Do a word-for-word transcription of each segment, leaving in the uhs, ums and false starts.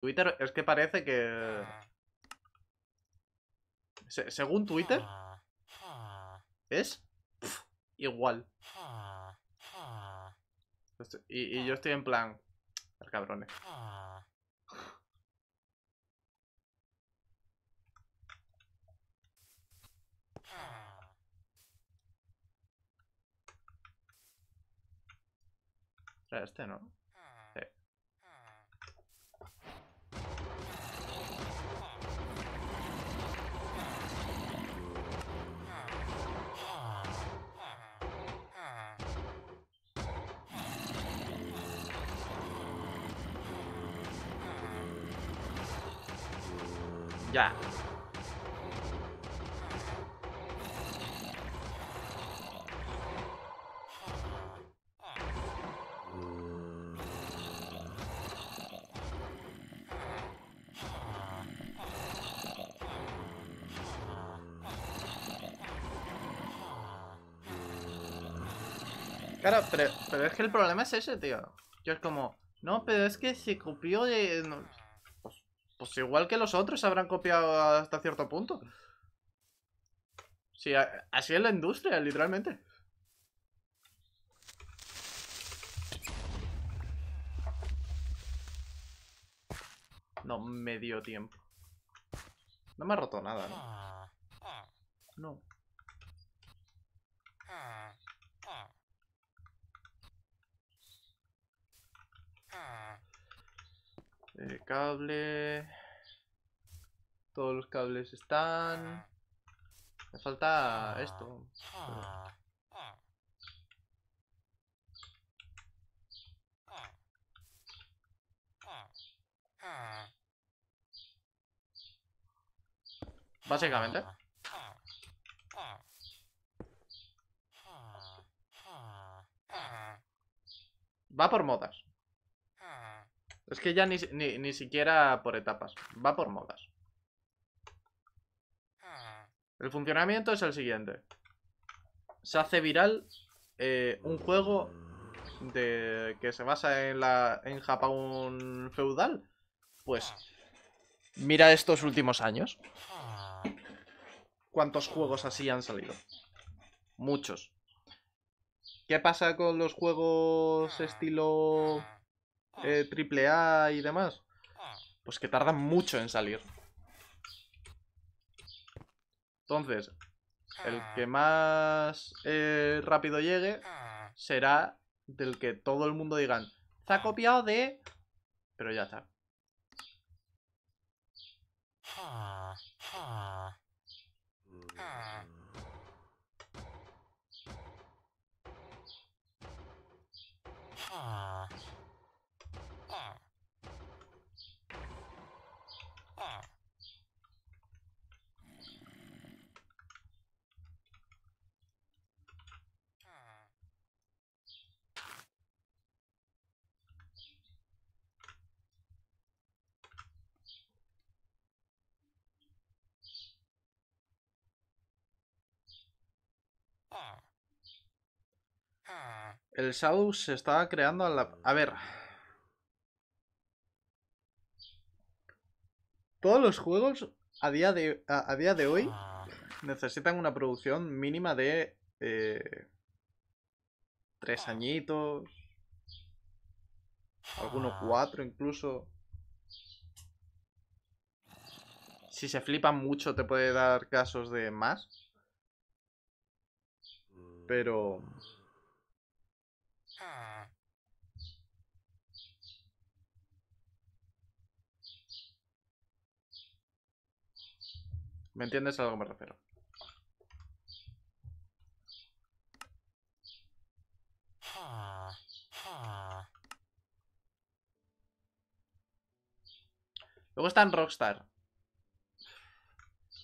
Twitter es que parece que... Se según Twitter... ¿Es? Pff, igual. Y, y yo estoy en plan... Cabrones. Este, ¿no? Sí. Ya. Claro, pero, pero es que el problema es ese, tío. Yo es como, no, pero es que se copió de... No, pues, pues igual que los otros habrán copiado hasta cierto punto. Sí, a, así es la industria, literalmente. No me dio tiempo. No me ha roto nada, ¿no? No. Eh, cable. Todos los cables están. Me falta esto. Pero... Básicamente. Va por modas. Es que ya ni, ni, ni siquiera por etapas. Va por modas. El funcionamiento es el siguiente. Se hace viral eh, un juego de, que se basa en, la, en Japón feudal. Pues mira estos últimos años. ¿Cuántos juegos así han salido? Muchos. ¿Qué pasa con los juegos estilo... Eh, triple A y demás? Pues que tardan mucho en salir. Entonces, el que más eh, rápido llegue será del que todo el mundo digan, se ha copiado de... Pero ya está. El Shadow se estaba creando a la... A ver... Todos los juegos a día de, a, a día de hoy necesitan una producción mínima de... Eh, tres añitos... Algunos cuatro incluso... Si se flipa mucho te puede dar casos de más. Pero... ¿Me entiendes a lo que me refiero? Luego está en Rockstar.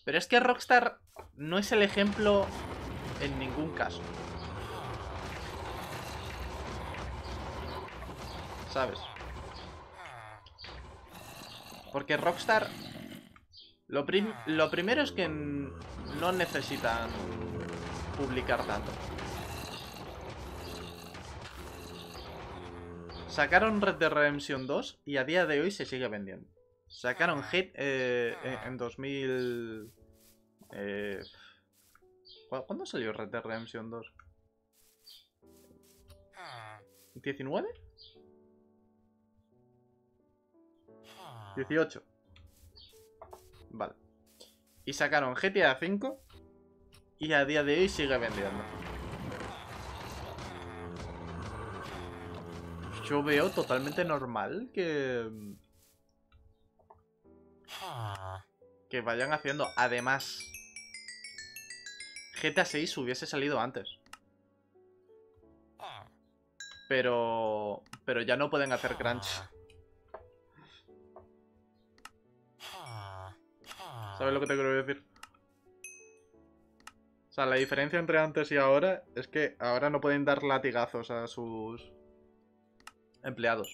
Pero es que Rockstar no es el ejemplo en ningún caso. ¿Sabes? Porque Rockstar... Lo, prim lo primero es que no necesitan publicar tanto. Sacaron Red Dead Redemption dos y a día de hoy se sigue vendiendo. Sacaron Hit eh, en dos mil... Eh, ¿Cuándo salió Red Dead Redemption dos? ¿diecinueve? dieciocho. Vale. Y sacaron G T A cinco y a día de hoy sigue vendiendo. Yo veo totalmente normal que... que vayan haciendo. Además, G T A seis hubiese salido antes. Pero... pero ya no pueden hacer crunch. ¿Sabes lo que te quiero decir? O sea, la diferencia entre antes y ahora es que ahora no pueden dar latigazos a sus empleados.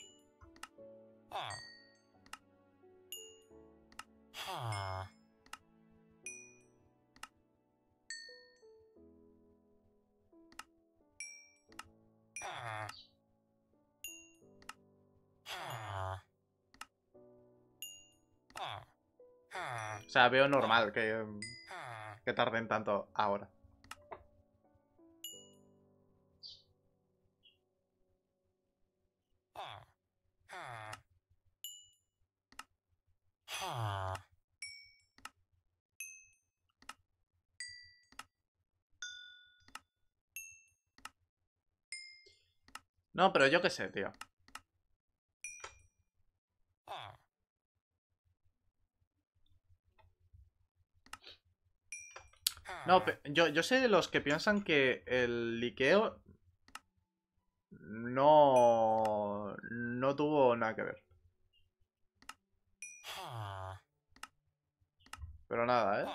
O sea, veo normal que, que tarden tanto ahora. No, pero yo qué sé, tío. No, yo, yo sé de los que piensan que el liqueo no, no tuvo nada que ver. Pero nada, ¿eh?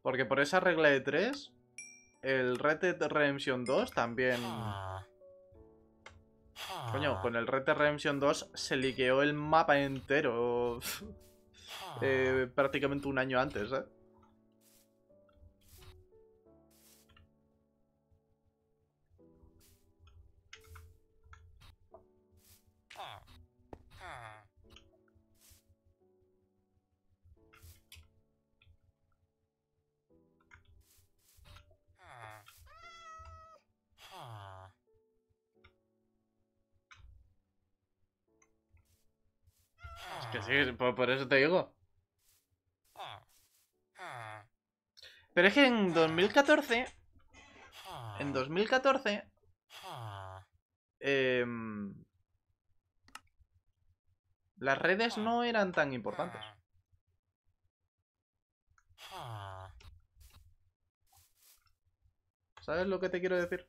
Porque por esa regla de tres... el Red Dead Redemption dos también... Coño, con el Red Dead Redemption dos se liqueó el mapa entero. eh, prácticamente un año antes, ¿eh? Que sí, por, por eso te digo. Pero es que en dos mil catorce... En dos mil catorce... Eh, las redes no eran tan importantes. ¿Sabes lo que te quiero decir?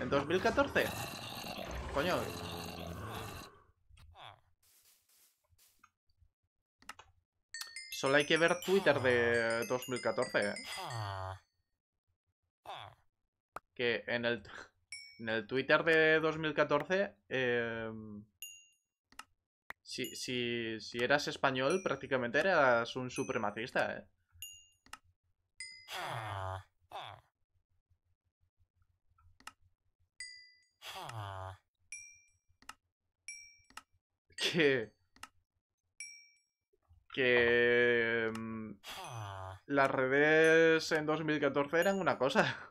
¿En dos mil catorce? Coño. Solo hay que ver Twitter de dos mil catorce, ¿eh? Que en el, en el Twitter de dos mil catorce... Eh, si, si, si eras español, prácticamente eras un supremacista, ¿eh? Que, que um, las redes en dos mil catorce eran una cosa.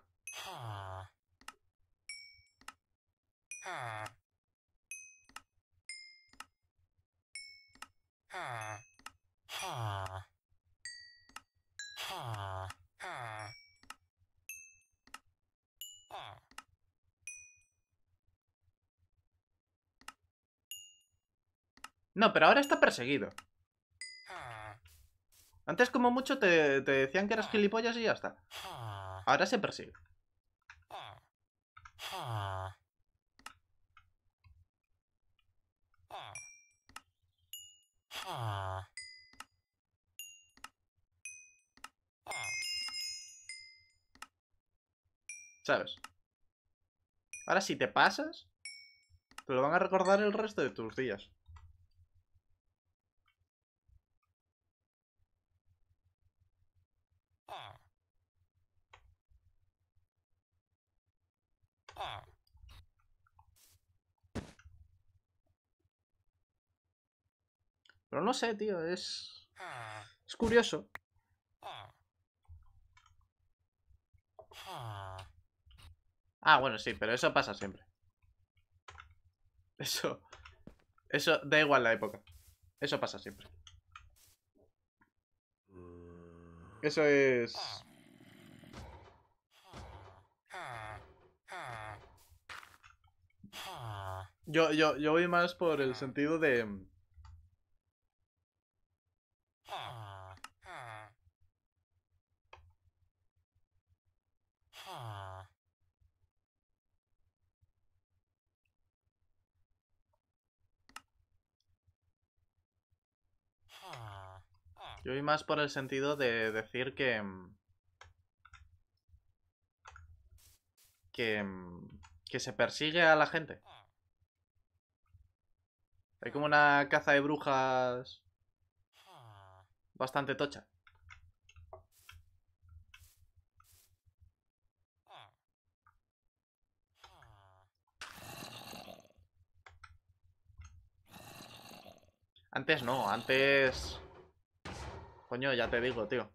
No, pero ahora está perseguido. Antes como mucho te, te decían que eras gilipollas y ya está. Ahora se persigue. ¿Sabes? Ahora si te pasas, Te lo van a recordar el resto de tus días. Pero no sé, tío, es... Es curioso. Ah, bueno, sí, pero eso pasa siempre. Eso... Eso da igual la época. Eso pasa siempre. Eso es... Yo, yo, yo voy más por el sentido de... Yo voy más por el sentido de decir que... Que... Que se persigue a la gente. Hay como una caza de brujas... Bastante tocha. Antes no, antes... Coño, ya te digo, tío.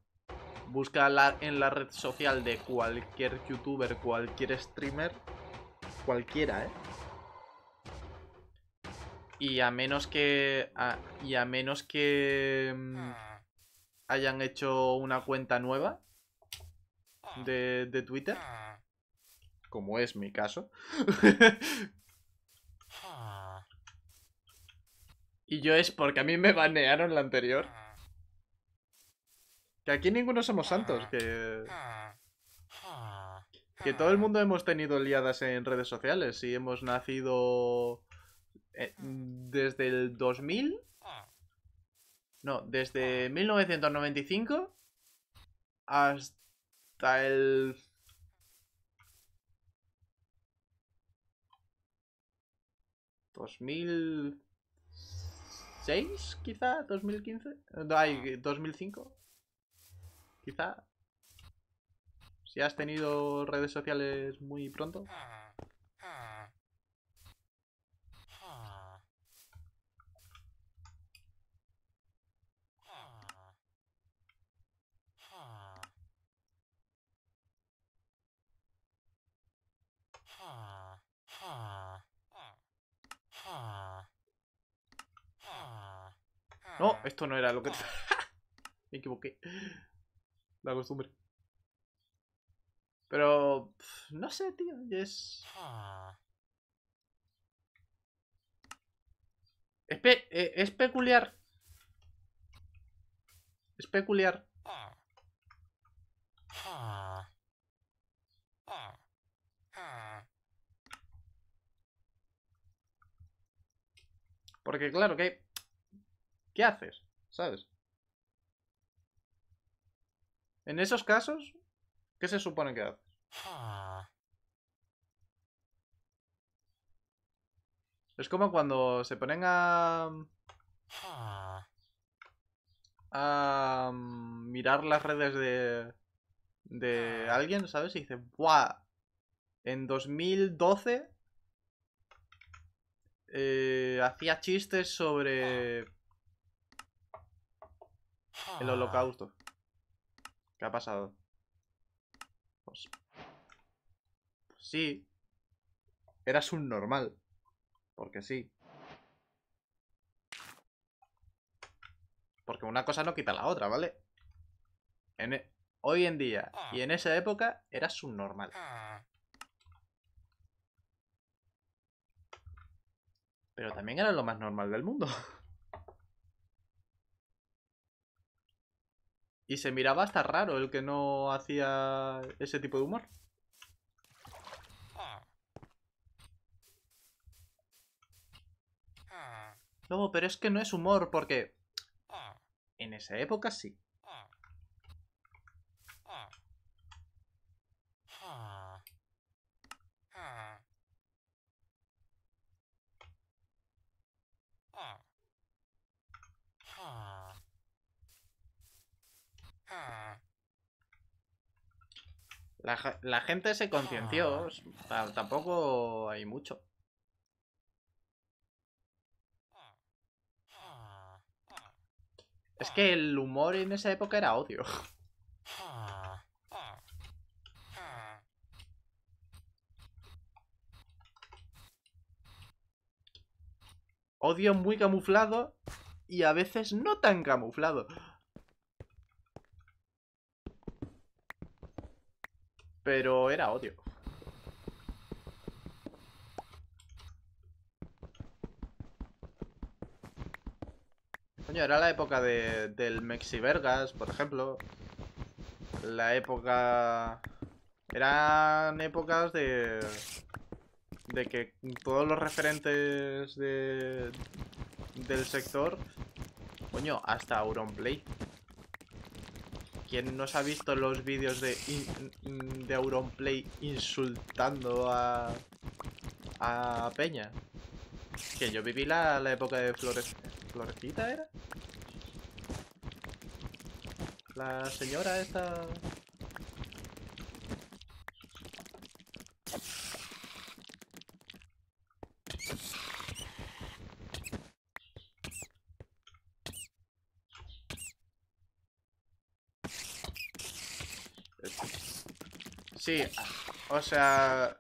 Busca la, en la red social de cualquier youtuber, cualquier streamer. Cualquiera, ¿eh? Y a menos que... A, y a menos que... Mmm, hayan hecho una cuenta nueva de, de Twitter. Como es mi caso. Y yo es porque a mí me banearon la anterior. Que aquí ninguno somos santos, que... Que todo el mundo hemos tenido liadas en redes sociales y hemos nacido... Eh, desde el dos mil... No, desde mil novecientos noventa y cinco hasta el... dos mil seis, quizá, dos mil quince... Ay, dos mil cinco... Quizá, si has tenido redes sociales muy pronto. No, esto no era lo que... Me equivoqué. La costumbre. Pero... No sé, tío. Es... Es, pe es peculiar. Es peculiar. Porque claro, ¿qué, ¿qué haces? ¿Sabes? En esos casos, ¿qué se supone que haces? Es como cuando se ponen a... A... Mirar las redes de... De alguien, ¿sabes? Y dice, ¡buah! En dos mil doce... Eh, hacía chistes sobre... El Holocausto. ¿Qué ha pasado? Pues... Sí. Eras un normal. Porque sí. Porque una cosa no quita la otra, ¿vale? En e... Hoy en día y en esa época eras un normal. Pero también era lo más normal del mundo. Y se miraba hasta raro el que no hacía ese tipo de humor. No, pero es que no es humor porque... En esa época sí. La, la gente se concienció. Tampoco hay mucho. Es que el humor en esa época era odio. Odio muy camuflado y a veces no tan camuflado. Pero era odio. Coño, era la época de, del Mexivergas, por ejemplo. La época... Eran épocas de... De que todos los referentes de, del sector... Coño, hasta Auronplay. ¿Quién nos ha visto los vídeos de, in, de Auronplay insultando a, a Peña? Que yo viví la, la época de Flores, Florecita, ¿era? La señora esta... Sí, o sea,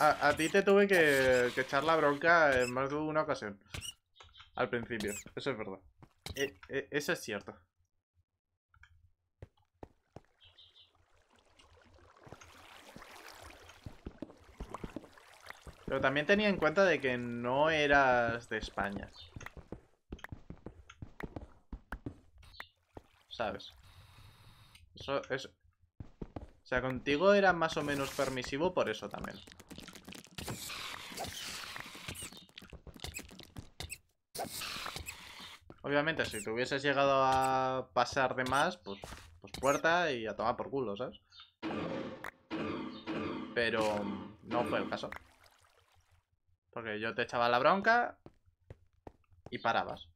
a, a ti te tuve que, que echar la bronca en más de una ocasión, al principio, eso es verdad, e, e, eso es cierto. Pero también tenía en cuenta de que no eras de España, ¿sabes? Eso es... O sea, contigo era más o menos permisivo por eso también. Obviamente, si te hubieses llegado a pasar de más, pues, pues puerta y a tomar por culo, ¿sabes? Pero no fue el caso. Porque yo te echaba la bronca y parabas.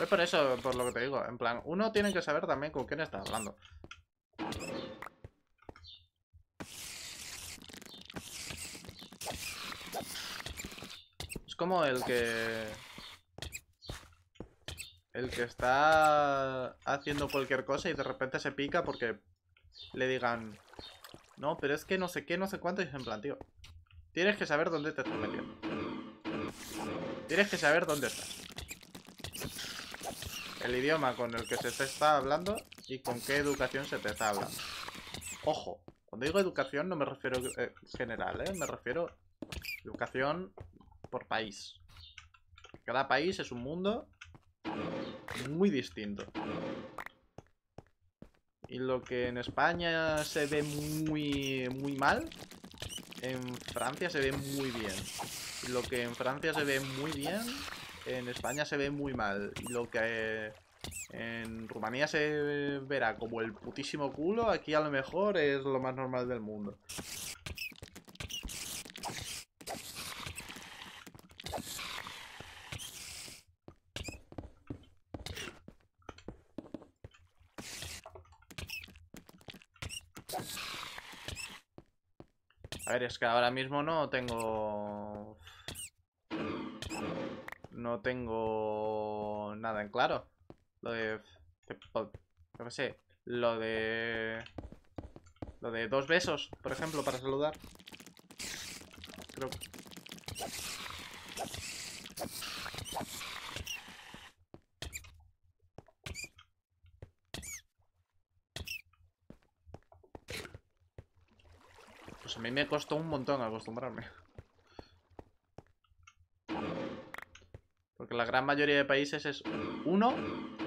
Es por eso, por lo que te digo. En plan, uno tiene que saber también con quién está hablando. Es como el que... El que está haciendo cualquier cosa y de repente se pica porque le digan... No, pero es que no sé qué, no sé cuánto. Y en plan, tío, tienes que saber dónde te estás metiendo. Tienes que saber dónde estás. El idioma con el que se te está hablando y con qué educación se te está hablando. Ojo, cuando digo educación no me refiero eh, general, ¿eh? Me refiero educación por país. Cada país es un mundo muy distinto. Y lo que en España se ve muy, muy mal, en Francia se ve muy bien. Y lo que en Francia se ve muy bien... En España se ve muy mal. Lo que en Rumanía se verá como el putísimo culo, aquí a lo mejor es lo más normal del mundo. A ver, es que ahora mismo no tengo... No tengo nada en claro. Lo de... No sé. Lo de... Lo de dos besos, por ejemplo, para saludar. Creo que... Pues a mí me costó un montón acostumbrarme. Porque la gran mayoría de países es uno